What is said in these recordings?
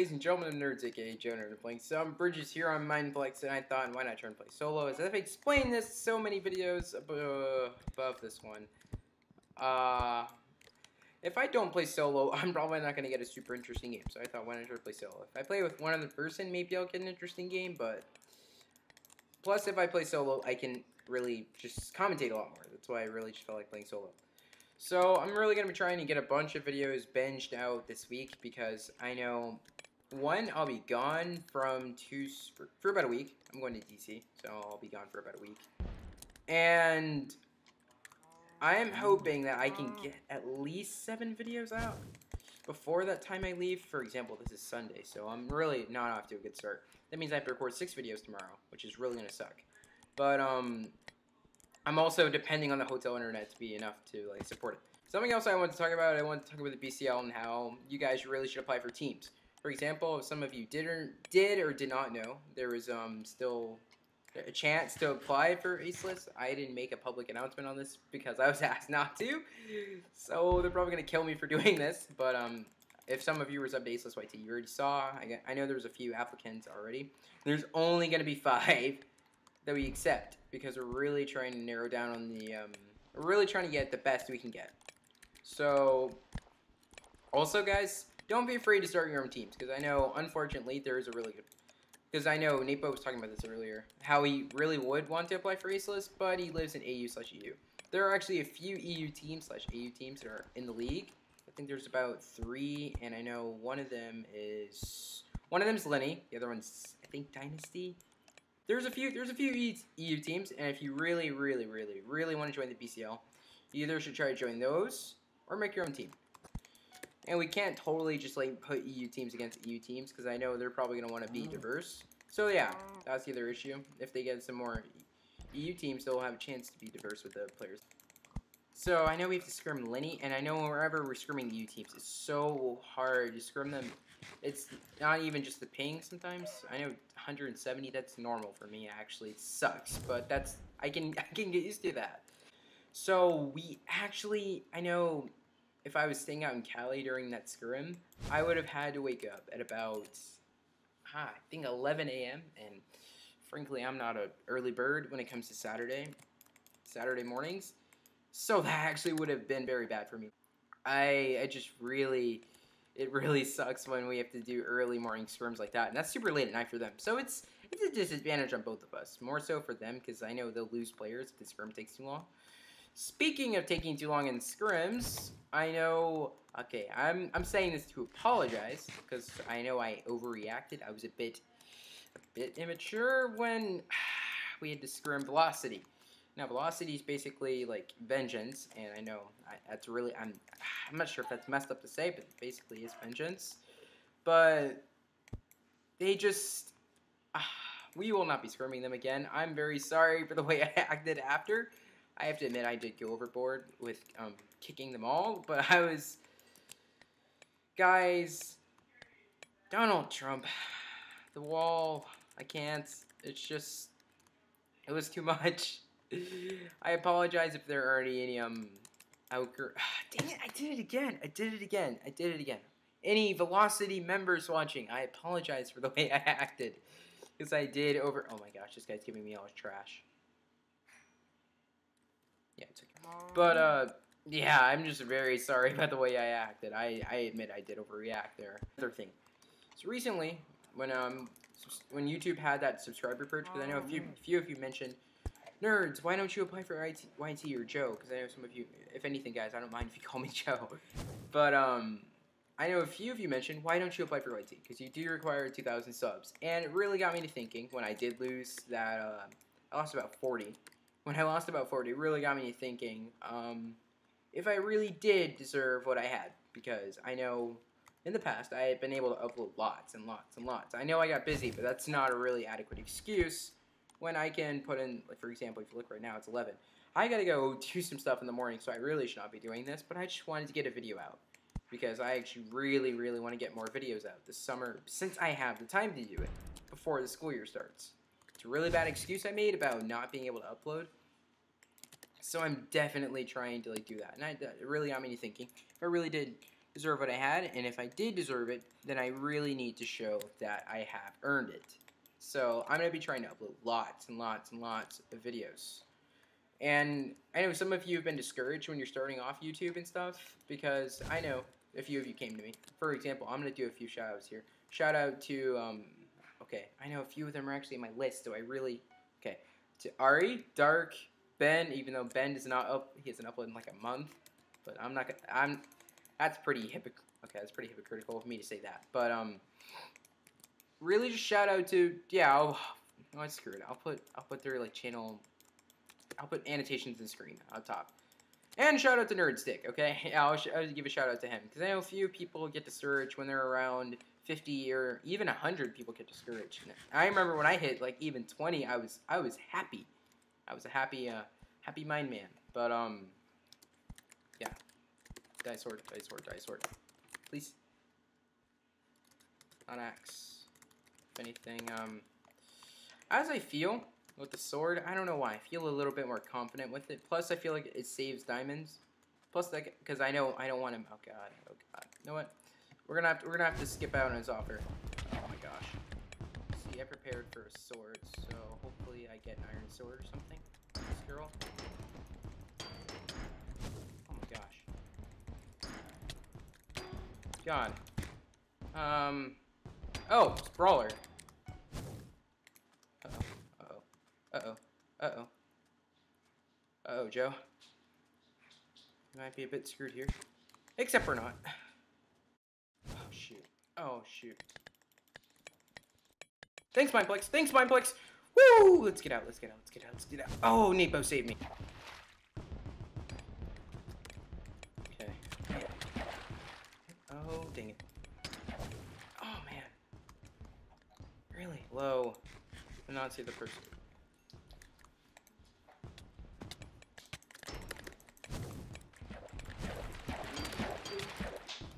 ladies and gentlemen of Nerds, aka Jonah, playing some Bridges here on MindPlex, and I thought, why not try and play solo? As I've explained this so many videos above this one, if I don't play solo, I'm probably not going to get a super interesting game, so I thought, why not try to play solo? If I play with one other person, maybe I'll get an interesting game, but... Plus, if I play solo, I can really just commentate a lot more. That's why I really just felt like playing solo. So, I'm really going to be trying to get a bunch of videos binged out this week, because I know, one, I'll be gone from for about a week. I'm going to DC, so I'll be gone for about a week. And I am hoping that I can get at least 7 videos out before that time I leave. For example, this is Sunday, so I'm really not off to a good start. That means I have to record 6 videos tomorrow, which is really going to suck. But, I'm also depending on the hotel internet to be enough to like support it. Something else I want to talk about, I want to talk about the BCL and how you guys really should apply for teams. For example, if some of you did or did not know, there was still a chance to apply for Ace List. I didn't make a public announcement on this because I was asked not to, so they're probably going to kill me for doing this. But if some of you were subbed to Ace List YT, you already saw, I know there was a few applicants already. There's only going to be 5. That we accept, because we're really trying to narrow down on the, we're really trying to get the best we can get. So, also guys, don't be afraid to start your own teams, because I know, unfortunately, there is a really good, because I know Natebo was talking about this earlier, how he really would want to apply for Ace List, but he lives in AU/EU. There are actually a few EU teams /AU teams that are in the league. I think there's about 3, and I know one of them is Lenny, the other one's, I think, Dynasty. There's a few EU teams, and if you really, really, really, really want to join the BCL, you either should try to join those or make your own team. And we can't totally just like put EU teams against EU teams, because I know they're probably going to want to be diverse. So yeah, that's the other issue. If they get some more EU teams, they'll have a chance to be diverse with the players. So I know we have to scrim Lenny, and I know wherever we're scrimming EU teams, it's so hard to scrim them. It's not even just the ping sometimes. I know 170, that's normal for me actually. It sucks, but that's I can get used to that. So I know if I was staying out in Cali during that scrim, I would have had to wake up at about I think 11 a.m. and frankly I'm not an early bird when it comes to Saturday mornings. So that actually would have been very bad for me. It really sucks when we have to do early morning scrims like that, and that's super late at night for them. So it's a disadvantage on both of us, more so for them, because I know they'll lose players if the scrim takes too long. Speaking of taking too long in scrims, I know, okay, I'm saying this to apologize, because I know I overreacted. I was a bit immature when we had to scrim Velocity. Now, Velocity is basically like vengeance, and I know that's really, I'm not sure if that's messed up to say, but it basically is vengeance. But they just, we will not be scrimming them again. I'm very sorry for the way I acted after. I have to admit I did go overboard with kicking them all, but guys, Donald Trump, the wall, I can't, it's just, it was too much. I apologize if there are any dang it, I did it again. Any Velocity members watching, I apologize for the way I acted, because I did oh my gosh, this guy's giving me all his trash. Yeah, it's okay. But yeah, I'm just very sorry about the way I acted. I admit I did overreact there. Another thing. So recently, when YouTube had that subscriber purge, because I know a few of you mentioned, Nerds, why don't you apply for YT or Joe? Because I know some of you, if anything, guys, I don't mind if you call me Joe. But I know a few of you mentioned, why don't you apply for YT? Because you do require 2,000 subs. And it really got me to thinking when I did lose that, I lost about 40. When I lost about 40, it really got me to thinking if I really did deserve what I had. Because I know in the past I had been able to upload lots and lots and lots. I know I got busy, but that's not a really adequate excuse. When I can put in, like for example, if you look right now, it's 11. I gotta go do some stuff in the morning, so I really should not be doing this, but I just wanted to get a video out. Because I actually really, really want to get more videos out this summer, since I have the time to do it, before the school year starts. It's a really bad excuse I made about not being able to upload. So I'm definitely trying to like do that, and it really got me thinking, if I really did deserve what I had, and if I did deserve it, then I really need to show that I have earned it. So I'm going to be trying to upload lots and lots and lots of videos. And I know some of you have been discouraged when you're starting off YouTube and stuff, because I know a few of you came to me. For example, I'm going to do a few shout-outs here. Shout out to, okay, I know a few of them are actually in my list, so I really, okay, to Ari, Dark, Ben, even though Ben is not up, he hasn't uploaded in like a month, but I'm not gonna, that's pretty hypocritical of me to say that, but, really just shout out to, yeah, oh, screw it, I'll put their, like, channel, I'll put annotations and screen up top. And shout out to NerdStick, okay? I'll give a shout out to him, because I know a few people get discouraged when they're around 50 or even 100 people get discouraged. I remember when I hit, like, even 20, I was happy. I was a happy mind man. But, yeah. Die sword. Please. On axe. If anything, as I feel with the sword, I don't know why. I feel a little bit more confident with it. Plus, I feel like it saves diamonds. Plus, like, because I know I don't want him. Oh god. Oh god. You know what? We're gonna have to skip out on his offer. Oh my gosh. I prepared for a sword, so hopefully I get an iron sword or something. This girl. Oh my gosh. God. Oh, Sprawler. Uh oh, Joe. You might be a bit screwed here. Except we're not. Oh shoot. Oh shoot. Thanks, MindPlex. Thanks, MindPlex. Woo! Let's get out. Let's get out. Oh, Natebo saved me. Okay. Oh, dang it. Oh, man. Really low. And not see the person.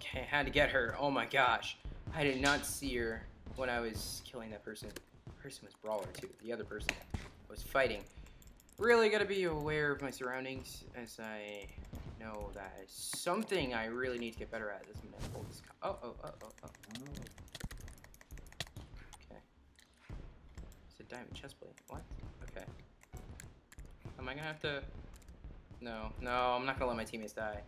Okay, I had to get her. Oh my gosh. I did not see her when I was killing that person. The person was Brawler too, the other person I was fighting. Really gotta be aware of my surroundings, as I know that is something I really need to get better at. This I'm gonna hold this. Oh. Okay. It's a diamond chest plate. What? Okay. Am I gonna have to? No, I'm not gonna let my teammates die.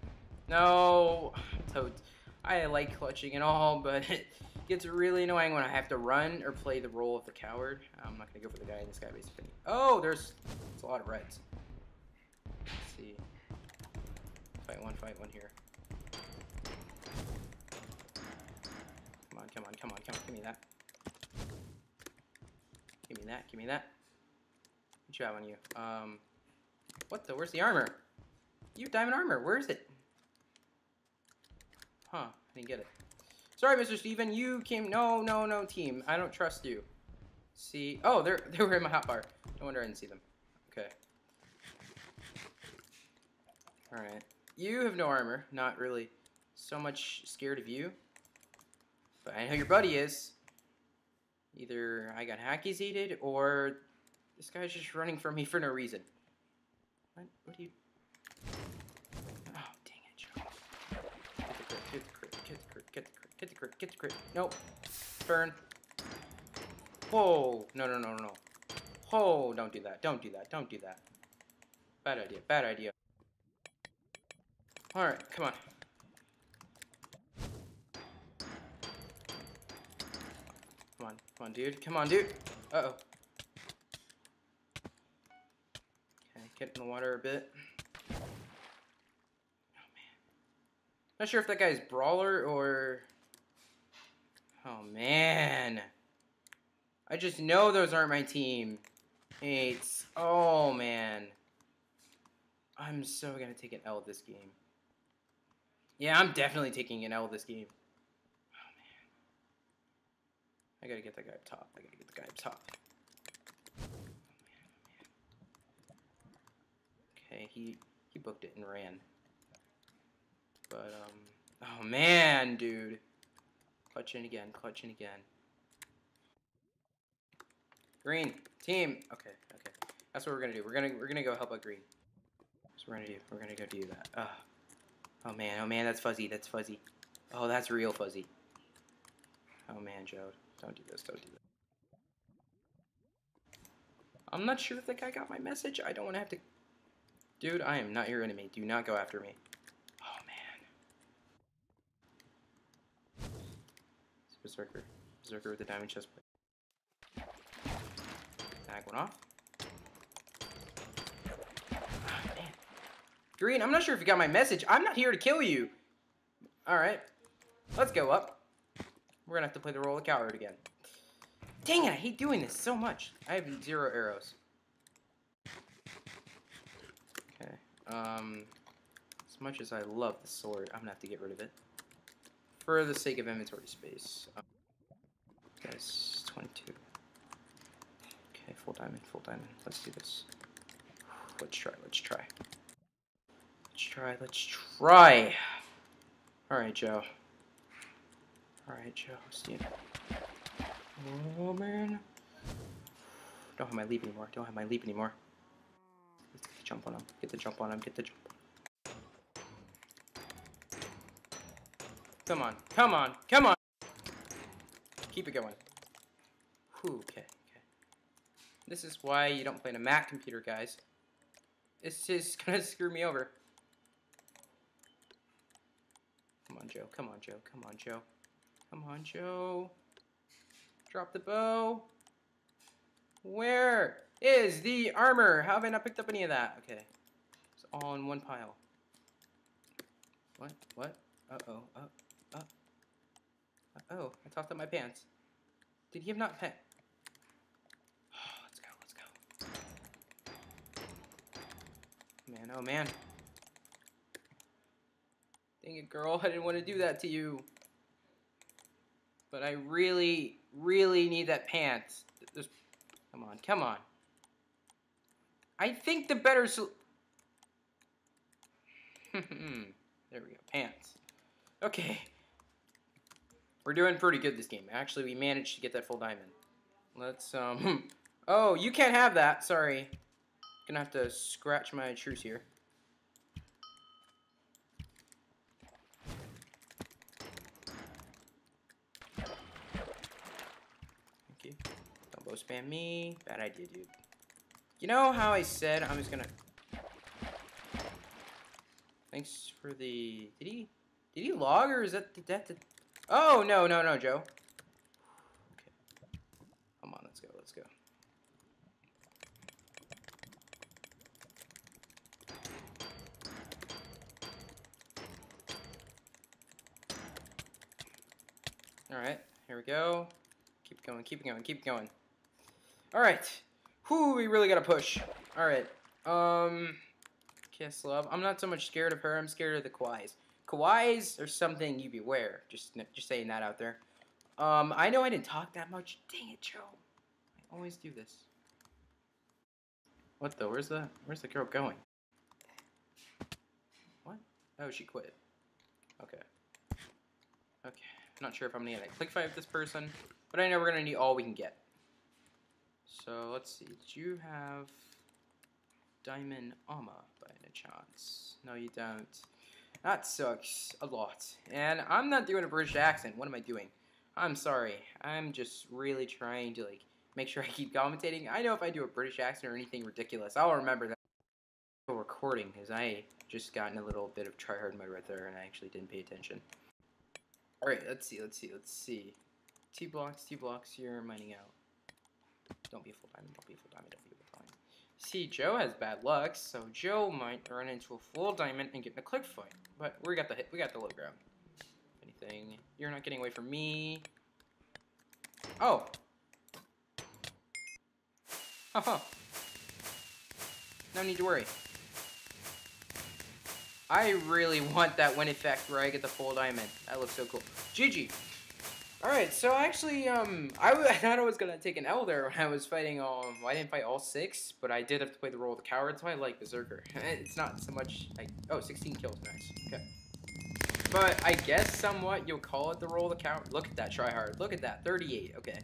No! Toads. I like clutching and all, but it gets really annoying when I have to run or play the role of the coward. I'm not going to go for the guy in the sky base. Oh, there's a lot of reds. Let's see. Fight one here. Come on. Give me that. Good job on you. What the? Where's the armor? You have diamond armor. Where is it? Huh, I didn't get it. Sorry, Mr. Steven, you came... No, team. I don't trust you. See? Oh, they were in my hotbar. No wonder I didn't see them. Okay. Alright. You have no armor. Not really so much scared of you. But I know your buddy is. Either I got hacky-seated, or this guy's just running from me for no reason. What do you... Get the crit. Nope. Burn. Whoa. No. Whoa. Don't do that. Bad idea. Alright, come on. Come on, dude. Uh-oh. Okay, get in the water a bit. Not sure if that guy's Brawler or... Oh, man. I just know those aren't my team. Hates. Oh, man. I'm so gonna take an L this game. Yeah, I'm definitely taking an L this game. Oh, man. I gotta get the guy up top. Oh, man. Okay, he booked it and ran. But, oh man, dude. Clutching again. Green, team. Okay. That's what we're gonna do. We're gonna go help out Green. That's what we're gonna do. We're gonna go do that. Oh man, that's fuzzy. Oh, that's real fuzzy. Oh man, Joe, don't do this, don't do this. I'm not sure if the guy got my message. I don't want to have to... Dude, I am not your enemy. Do not go after me. Oh man. It's Berserker. Berserker with the diamond chest plate. Tag one off. Oh, man. Green, I'm not sure if you got my message. I'm not here to kill you. Alright. Let's go up. We're gonna have to play the role of coward again. Dang it, I hate doing this so much. I have 0 arrows. Okay. As much as I love the sword, I'm gonna have to get rid of it. For the sake of inventory space. Guys, 22. Okay, full diamond, full diamond. Let's do this. Let's try, let's try. Let's try, let's try. Alright, Joe. Alright, Joe. See you. Oh, man. Don't have my leap anymore. Don't have my leap anymore. Let's get the jump on him. Get the jump on him. Get the jump on him. Come on. Come on. Come on. Keep it going. Whew, okay. Okay. This is why you don't play on a Mac computer, guys. It's just gonna screw me over. Come on, Joe. Come on, Joe. Come on, Joe. Come on, Joe. Drop the bow. Where is the armor? How have I not picked up any of that? Okay. It's all in one pile. What? What? Uh-oh. Uh-oh. I tossed up my pants. Did he have not pet? Oh, let's go. Let's go. Man, oh, man. Dang it, girl, I didn't want to do that to you. But I really, really need that pants. There's... Come on, come on. I think the better... There we go, pants. Okay. We're doing pretty good this game. Actually, we managed to get that full diamond. Let's, Oh, you can't have that, sorry. Gonna have to scratch my truce here. Spam me. Bad idea, dude. You know how I said I'm just gonna... Thanks for the... Did he log, or is that the death? Oh, no, no, no, Joe. Okay. Come on, let's go, let's go. Alright, here we go. Keep going, keep going, keep going. Alright. Whoo, we really gotta push. Alright. Kiss love. I'm not so much scared of her, I'm scared of the Kawais. Kawais are something you beware. Just saying that out there. I know I didn't talk that much. Dang it, Joe. I always do this. What though? Where's the girl going? What? Oh, she quit. Okay. Okay. I'm not sure if I'm gonna get a click fight with this person, but I know we're gonna need all we can get. So let's see, do you have Diamond Armor by any chance? No, you don't. That sucks a lot. And I'm not doing a British accent. What am I doing? I'm sorry. I'm just really trying to like make sure I keep commentating. I know if I do a British accent or anything ridiculous, I'll remember that recording because I just got in a little bit of tryhard mode right there and I actually didn't pay attention. Alright, let's see, let's see, let's see. T blocks, you're mining out. Don't be a full diamond, don't be a full diamond, don't be a full diamond. See, Joe has bad luck, so Joe might run into a full diamond and get in a click fight. But we got the hit, we got the low ground. Anything. You're not getting away from me. Oh! Haha. No need to worry. I really want that win effect where I get the full diamond. That looks so cool. GG! Alright, so actually, I thought I was going to take an L there when I was fighting all, well, I didn't fight all 6, but I did have to play the role of the coward, so I like Berserker. It's not so much, like, oh, 16 kills, nice, okay. But I guess somewhat you'll call it the role of the coward. Look at that, try hard, look at that, 38, okay.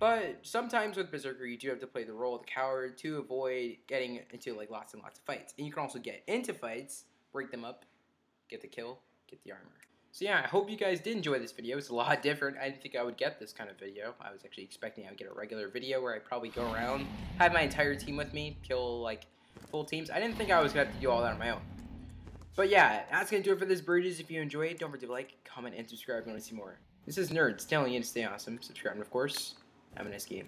But sometimes with Berserker, you do have to play the role of the coward to avoid getting into, like, lots and lots of fights. And you can also get into fights, break them up, get the kill, get the armor. So yeah, I hope you guys did enjoy this video. It's a lot different. I didn't think I would get this kind of video. I was actually expecting I would get a regular video where I'd probably go around, have my entire team with me, kill like full teams. I didn't think I was going to have to do all that on my own. But yeah, that's going to do it for this Bridges. If you enjoyed, don't forget to like, comment, and subscribe if you want to see more. This is Nerds telling you to stay awesome. Subscribe, and of course, have a nice game.